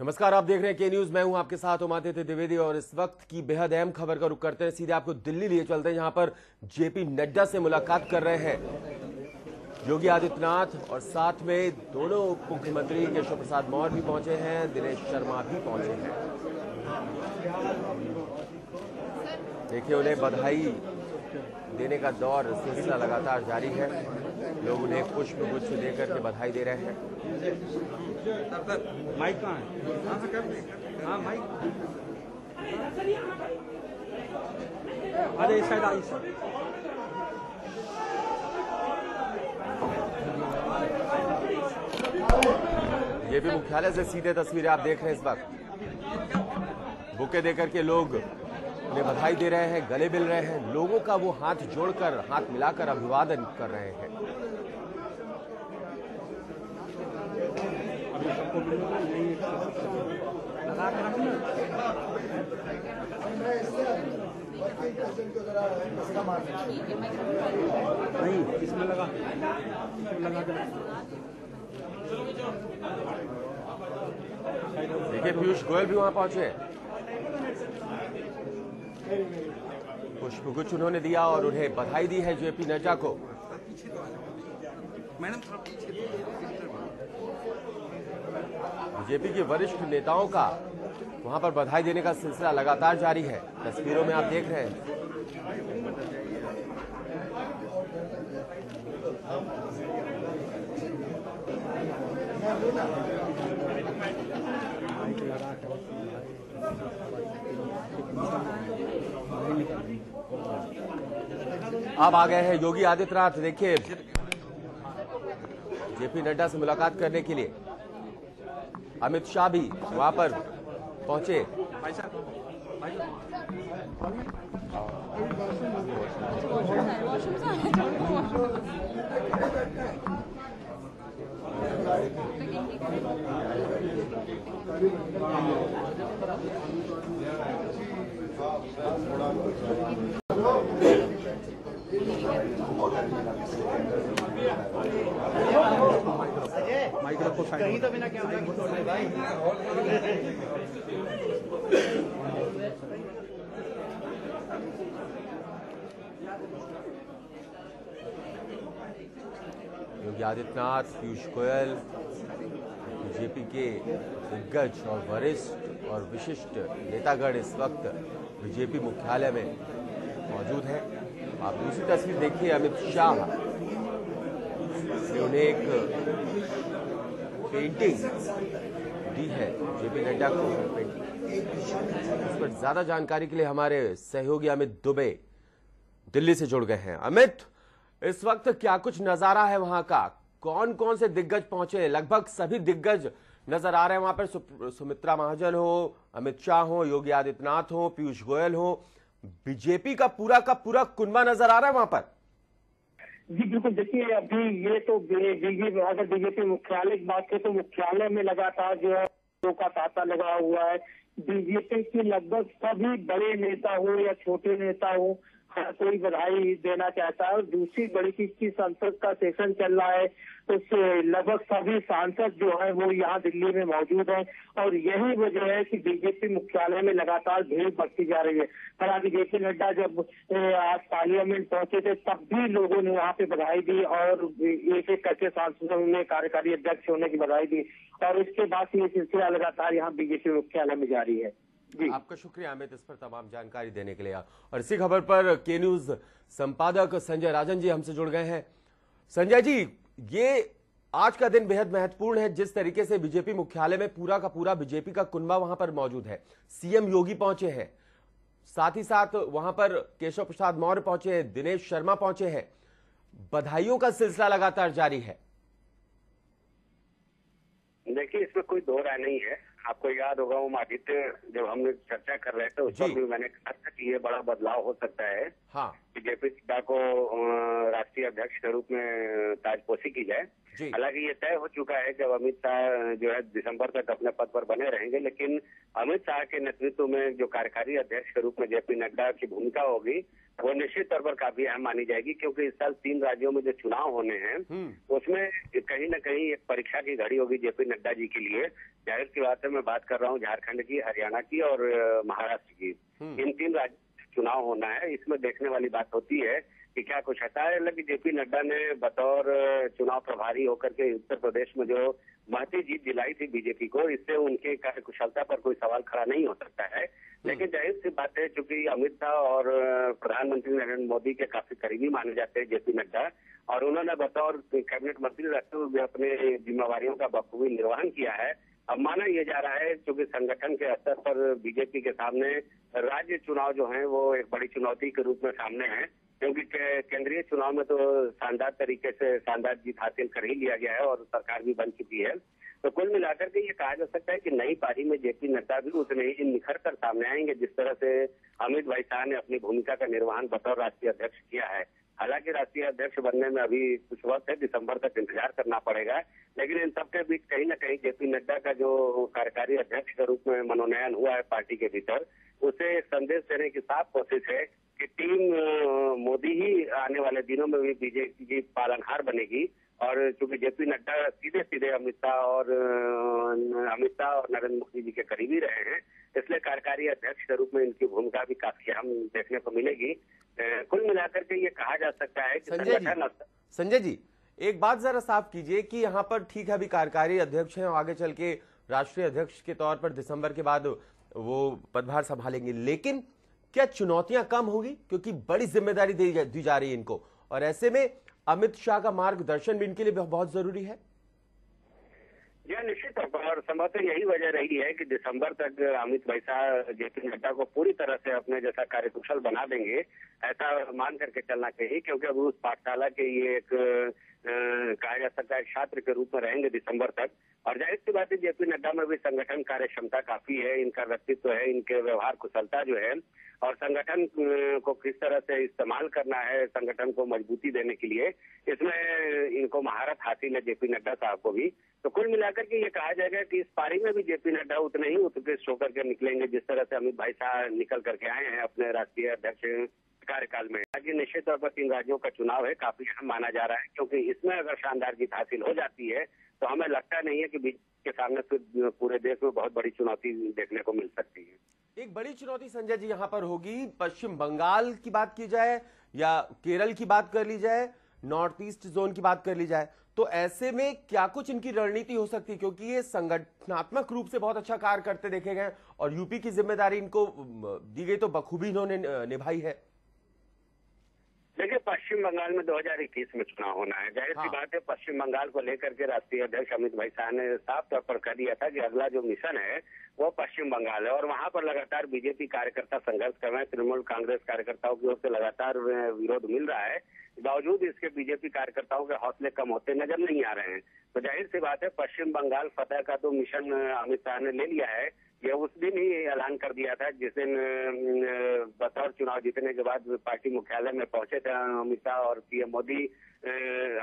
नमस्कार, आप देख रहे हैं के न्यूज। मैं हूं आपके साथ आदित्य द्विवेदी और इस वक्त की बेहद अहम खबर का रुख करते हैं। सीधे आपको दिल्ली लिए चलते हैं, जहां पर जेपी नड्डा से मुलाकात कर रहे हैं योगी आदित्यनाथ और साथ में दोनों उप मुख्यमंत्री केशव प्रसाद मौर्य भी पहुंचे हैं, दिनेश शर्मा भी पहुंचे हैं। देखिए, उन्हें बधाई देने का दौर सिलसिला लगातार जारी है। लोग उन्हें पुष्पगुच्छ देकर के बधाई दे रहे हैं। माइक कहाँ है? हाँ माइक, अरे शायद आई सर। ये भी मुख्यालय से सीधे तस्वीरें आप देख रहे हैं। इस वक्त बुके देकर के लोग उन्हें बधाई दे रहे हैं, गले मिल रहे हैं। लोगों का वो हाथ जोड़कर, हाथ मिलाकर अभिवादन कर रहे हैं। नहीं, इसमें लगा, देखिए पीयूष गोयल भी वहां पहुंचे, पुष्पगुच्छ उन्होंने दिया और उन्हें बधाई दी है जेपी नड्डा को। बीजेपी के वरिष्ठ नेताओं का वहां पर बधाई देने का सिलसिला लगातार जारी है। तस्वीरों में आप देख रहे हैं। अब आ गए हैं योगी आदित्यनाथ। देखिए, जेपी नड्डा से मुलाकात करने के लिए अमित शाह भी वहां पर पहुंचे। योगी आदित्यनाथ, पीयूष गोयल, बीजेपी के दिग्गज और वरिष्ठ और विशिष्ट नेतागण इस वक्त बीजेपी मुख्यालय में मौजूद हैं। आप दूसरी तस्वीर देखिए, अमित शाह ने उन्हें एक पेंटिंग दी है जेपी नड्डा को। इस पर ज्यादा जानकारी के लिए हमारे सहयोगी अमित दुबे दिल्ली से जुड़ गए हैं। अमित, इस वक्त क्या कुछ नजारा है वहां का? कौन कौन से दिग्गज पहुंचे? लगभग सभी दिग्गज नजर आ रहे हैं वहां पर। सुमित्रा महाजन हो, अमित शाह हो, योगी आदित्यनाथ हो, पीयूष गोयल हो, बीजेपी का पूरा कुनबा नजर आ रहा है वहां पर। जी बिल्कुल, देखिए अभी ये तो अगर बीजेपी मुख्यालय की बात करें तो मुख्यालय में लगातार जो है लोगों का तांता लगा हुआ है। बीजेपी के लगभग सभी बड़े नेता हो या छोटे नेता हो, हर कोई बधाई देना चाहता है। और दूसरी बड़ी चीज की संसद का सेशन चल रहा है, तो लगभग सभी सांसद जो है वो यहाँ दिल्ली में मौजूद हैं और यही वजह है कि बीजेपी मुख्यालय में लगातार भीड़ बढ़ती जा रही है। हालांकि जेपी नड्डा जब आज पार्लियामेंट पहुंचे थे तब भी लोगों ने वहाँ पे बधाई दी और एक एक करके सांसदों ने कार्यकारी अध्यक्ष होने की बधाई दी और इसके बाद ये सिलसिला लगातार यहाँ बीजेपी मुख्यालय में जारी है। आपका शुक्रिया अमित, इस पर तमाम जानकारी देने के लिए। और इसी खबर पर के न्यूज संपादक संजय राजन जी हमसे जुड़ गए हैं। संजय जी, ये आज का दिन बेहद महत्वपूर्ण है। जिस तरीके से बीजेपी मुख्यालय में पूरा का पूरा बीजेपी का कुनबा वहां पर मौजूद है, सीएम योगी पहुंचे हैं, साथ ही साथ वहां पर केशव प्रसाद मौर्य पहुंचे हैं, दिनेश शर्मा पहुंचे हैं। बधाइयों का सिलसिला लगातार जारी है। देखिए, इसमें कोई दो राय नहीं है। आपको याद होगा वो आदित्य, जब हम लोग चर्चा कर रहे थे उस वक्त भी मैंने कहा था कि ये बड़ा बदलाव हो सकता है कि जेपी नड्डा को राष्ट्रीय अध्यक्ष के रूप में ताजपोशी की जाए। हालांकि ये तय हो चुका है जब अमित शाह जो है दिसंबर तक अपने पद पर बने रहेंगे, लेकिन अमित शाह के नेतृत्व में जो कार्यकारी अध्यक्ष के रूप में जेपी नड्डा की भूमिका होगी वो निश्चित तौर पर काफी अहम मानी जाएगी, क्योंकि इस साल 3 राज्यों में जो चुनाव होने हैं उसमें कहीं न कहीं एक परीक्षा की घड़ी होगी जेपी नड्डा जी के लिए। जाहिर की बात है, मैं बात कर रहा हूँ झारखंड की, हरियाणा की और महाराष्ट्र की, इन 3 राज्यों में चुनाव होना है। इसमें देखने वाली बात होती है कि क्या कुछ हटा है। लेकिन जेपी नड्डा ने बतौर चुनाव प्रभारी होकर के उत्तर प्रदेश में जो महती जीत दिलाई थी बीजेपी को, इससे उनके कार्यकुशलता पर कोई सवाल खड़ा नहीं हो सकता है। लेकिन जाहिर सी बात है, चूंकि अमित शाह और प्रधानमंत्री नरेंद्र मोदी के काफी करीबी माने जाते हैं जेपी नड्डा, और उन्होंने बतौर कैबिनेट मंत्री रहते हुए अपने जिम्मेवारियों का बखूबी निर्वहन किया है। अब माना यह जा रहा है क्योंकि संगठन के स्तर पर बीजेपी के सामने राज्य चुनाव जो है वो एक बड़ी चुनौती के रूप में सामने है, क्योंकि केंद्रीय चुनाव में तो शानदार तरीके से शानदार जीत हासिल कर ही लिया गया है और सरकार भी बन चुकी है। तो कुल मिलाकर के ये कहा जा सकता है कि नई पारी में जेपी नड्डा भी उतने ही निखर कर सामने आएंगे, जिस तरह से अमित भाई शाह ने अपनी भूमिका का निर्वहन बतौर राष्ट्रीय अध्यक्ष किया है। हालांकि राष्ट्रीय अध्यक्ष बनने में अभी कुछ वक्त है, दिसंबर तक इंतजार करना पड़ेगा, लेकिन इन सबके बीच कहीं न कहीं जेपी नड्डा का जो कार्यकारी अध्यक्ष के रूप में मनोनयन हुआ है पार्टी के भीतर, उसे एक संदेश देने की साफ कोशिश है कि टीम मोदी ही आने वाले दिनों में भी बीजेपी की पालनहार बनेगी। और चूंकि जेपी नड्डा सीधे सीधे अमित शाह और नरेंद्र मोदी जी के करीबी रहे हैं, इसलिए कार्यकारी अध्यक्ष के रूप में इनकी भूमिका भी काफी अहम देखने को मिलेगी। कुल मिलाकर के ये कहा जा सकता है कि संजय जी एक बात जरा साफ कीजिए कि यहाँ पर ठीक है अभी कार्यकारी अध्यक्ष हैं, आगे चल के राष्ट्रीय अध्यक्ष के तौर पर दिसंबर के बाद वो पदभार संभालेंगे, लेकिन क्या चुनौतियां कम होगी? क्योंकि बड़ी जिम्मेदारी दी जा रही है इनको, और ऐसे में अमित शाह का मार्गदर्शन भी इनके लिए बहुत जरूरी है। यह निश्चित तौर पर संभवतः यही वजह रही है कि दिसंबर तक अमित भाई शाह जेपी नड्डा को पूरी तरह से अपने जैसा कार्यकुशल बना देंगे, ऐसा मान करके चलना चाहिए, क्योंकि अब उस पाठशाला के ये एक कहा जा सकता है छात्र के रूप में रहेंगे दिसंबर तक। और जाहिर सी बात है जेपी नड्डा में भी संगठन कार्य क्षमता काफी है, इनका व्यक्तित्व है, इनके व्यवहार कुशलता जो है और संगठन को किस तरह से इस्तेमाल करना है, संगठन को मजबूती देने के लिए, इसमें इनको महारत हासिल है जेपी नड्डा साहब को भी। तो कुल मिलाकर के ये कहा जाएगा कि इस पारी में भी जेपी नड्डा उतने ही उत्कृष्ट होकर के निकलेंगे जिस तरह से अमित भाई शाह निकल करके आए हैं अपने राष्ट्रीय अध्यक्ष कार्यकाल में। आज निश्चित तौर पर 3 राज्यों का चुनाव है, काफी अहम माना जा रहा है, क्योंकि इसमें अगर शानदार जीत हासिल हो जाती है तो हमें लगता नहीं है कि बीजेपी के सामने फिर पूरे देश में बहुत बड़ी चुनौती देखने को मिल सकती है। एक बड़ी चुनौती संजय जी यहाँ पर होगी, पश्चिम बंगाल की बात की जाए या केरल की बात कर ली जाए, नॉर्थ ईस्ट जोन की बात कर ली जाए, तो ऐसे में क्या कुछ इनकी रणनीति हो सकती है? क्योंकि ये संगठनात्मक रूप से बहुत अच्छा कार्य करते देखे गए और यूपी की जिम्मेदारी इनको दी गई तो बखूबी इन्होंने निभाई है। देखिए, पश्चिम बंगाल में 2021 में चुनाव होना है, जाहिर सी बात है पश्चिम बंगाल को लेकर के राष्ट्रीय अध्यक्ष अमित भाई शाह ने साफ तौर पर कह दिया था कि अगला जो मिशन है वो पश्चिम बंगाल है, और वहां पर लगातार बीजेपी कार्यकर्ता संघर्ष कर रहे हैं। तृणमूल कांग्रेस कार्यकर्ताओं की ओर से लगातार विरोध मिल रहा है, बावजूद इसके बीजेपी कार्यकर्ताओं के हौसले कम होते नजर नहीं आ रहे हैं। तो जाहिर सी बात है पश्चिम बंगाल फतह का तो मिशन अमित शाह ने ले लिया है। यह उस दिन ही ऐलान कर दिया था जिस दिन बतौर चुनाव जीतने के बाद पार्टी मुख्यालय में पहुंचे थे अमित शाह और पीएम मोदी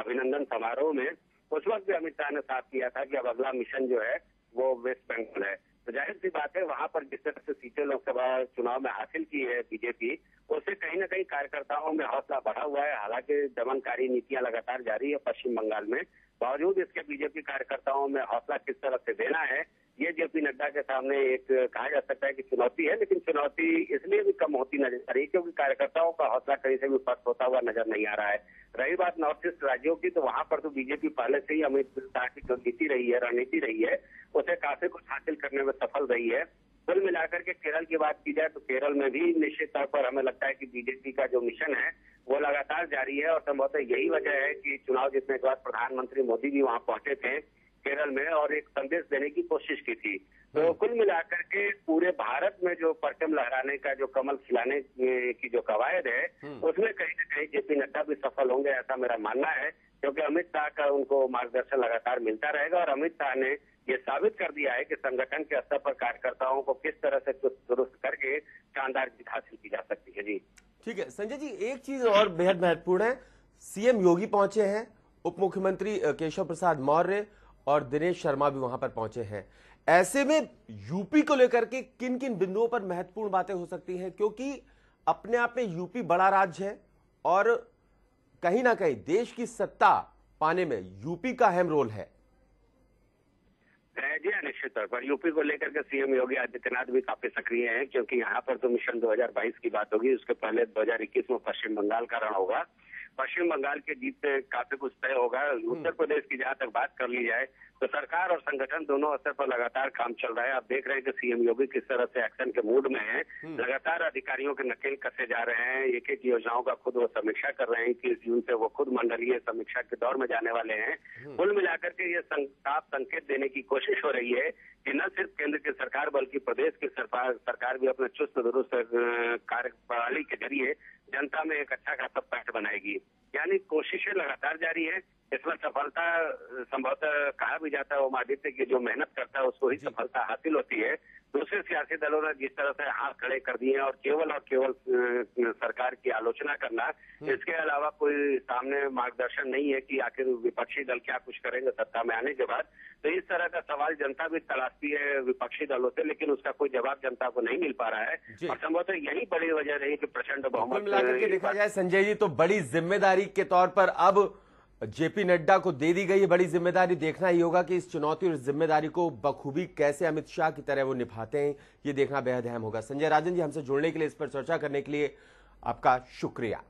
अभिनंदन समारोह में, उस वक्त भी अमित शाह ने साफ किया था कि अब अगला मिशन जो है वो वेस्ट बंगाल है। तो जाहिर सी बात है वहां पर जिस तरह से सीटें लोकसभा चुनाव में हासिल की है बीजेपी, उससे कहीं न कहीं कार्यकर्ताओं में हौसला बढ़ा हुआ है। हालांकि दमनकारी नीतियां लगातार जारी है पश्चिम बंगाल में, बावजूद इसके बीजेपी कार्यकर्ताओं में हौसला किस तरह से देना है, ये जेपी नड्डा के सामने एक कहा जा सकता है कि चुनौती है। लेकिन चुनौती इसलिए भी कम होती नजर आ रही है क्योंकि कार्यकर्ताओं का हौसला कहीं से भी पस्त होता हुआ नजर नहीं आ रहा है। रही बात नॉर्थ ईस्ट राज्यों की, तो वहां पर तो बीजेपी पहले से ही अमित शाह की जो नीति रही है, रणनीति रही है, उसे काफी कुछ हासिल करने में सफल रही है। कुल मिलाकर के केरल की बात की जाए तो केरल में भी निश्चित तौर पर हमें लगता है कि बीजेपी का जो मिशन है वो लगातार जारी है, और संभवतः यही वजह है कि चुनाव जीतने के बाद प्रधानमंत्री मोदी भी वहां पहुंचे थे केरल में और एक संदेश देने की कोशिश की थी। तो कुल मिलाकर के पूरे भारत में जो परचम लहराने का, जो कमल खिलाने की जो कवायद है, उसमें कहीं न कहीं जेपी नड्डा भी सफल होंगे, ऐसा मेरा मानना है, क्योंकि अमित शाह का उनको मार्गदर्शन लगातार मिलता रहेगा। और अमित शाह ने ये साबित कर दिया है कि संगठन के स्तर पर कार्यकर्ताओं को किस तरह से दुरुस्त करके शानदार जीत हासिल की जा सकती है। जी ठीक है संजय जी, एक चीज और बेहद महत्वपूर्ण है, सीएम योगी पहुंचे हैं, उप मुख्यमंत्री केशव प्रसाद मौर्य और दिनेश शर्मा भी वहां पर पहुंचे हैं, ऐसे में यूपी को लेकर के किन किन बिंदुओं पर महत्वपूर्ण बातें हो सकती हैं? क्योंकि अपने आप में यूपी बड़ा राज्य है और कहीं ना कहीं देश की सत्ता पाने में यूपी का अहम रोल है। जी हाँ, निश्चित तौर पर यूपी को लेकर के सीएम योगी आदित्यनाथ भी काफी सक्रिय हैं, क्योंकि यहाँ पर तो मिशन 2022 की बात होगी, उसके पहले 2021 में पश्चिम बंगाल का रण होगा। पश्चिम बंगाल के जीत से काफी कुछ तय होगा। उत्तर प्रदेश की जहां तक बात कर ली जाए तो सरकार और संगठन दोनों स्तर पर लगातार काम चल रहा है। आप देख रहे हैं कि सीएम योगी किस तरह से एक्शन के मूड में हैं, लगातार अधिकारियों के नकेल कसे जा रहे हैं, एक एक योजनाओं का खुद वो समीक्षा कर रहे हैं। 21 जून से वो खुद मंडलीय समीक्षा के दौर में जाने वाले हैं। कुल मिलाकर के ये साफ संकेत देने की कोशिश हो रही है कि न सिर्फ केंद्र की सरकार बल्कि प्रदेश की सरकार भी अपना चुस्त दुरुस्त कार्यप्रणाली के जरिए जनता में एक अच्छा खासा पैठ बनाएगी। यानी कोशिशें लगातार जारी है, इसमें सफलता संभवतः कहा भी जाता है वो आदित्य की जो मेहनत करता है उसको ही सफलता हासिल होती है। दूसरे सियासी दलों ने जिस तरह से हाथ खड़े कर दिए और केवल सरकार की आलोचना करना, इसके अलावा कोई सामने मार्गदर्शन नहीं है कि आखिर विपक्षी दल क्या कुछ करेंगे सत्ता में आने के बाद। तो इस तरह का सवाल जनता भी तलाशती है विपक्षी दलों से, लेकिन उसका कोई जवाब जनता को नहीं मिल पा रहा है और संभवतः यही बड़ी वजह रही कि प्रचंड बहुमत। देखा जाए संजय जी तो बड़ी जिम्मेदारी के तौर पर अब जेपी नड्डा को दे दी गई है बड़ी जिम्मेदारी। देखना ही होगा कि इस चुनौती और जिम्मेदारी को बखूबी कैसे अमित शाह की तरह वो निभाते हैं, ये देखना बेहद अहम होगा। संजय राजन जी, हमसे जुड़ने के लिए, इस पर चर्चा करने के लिए आपका शुक्रिया।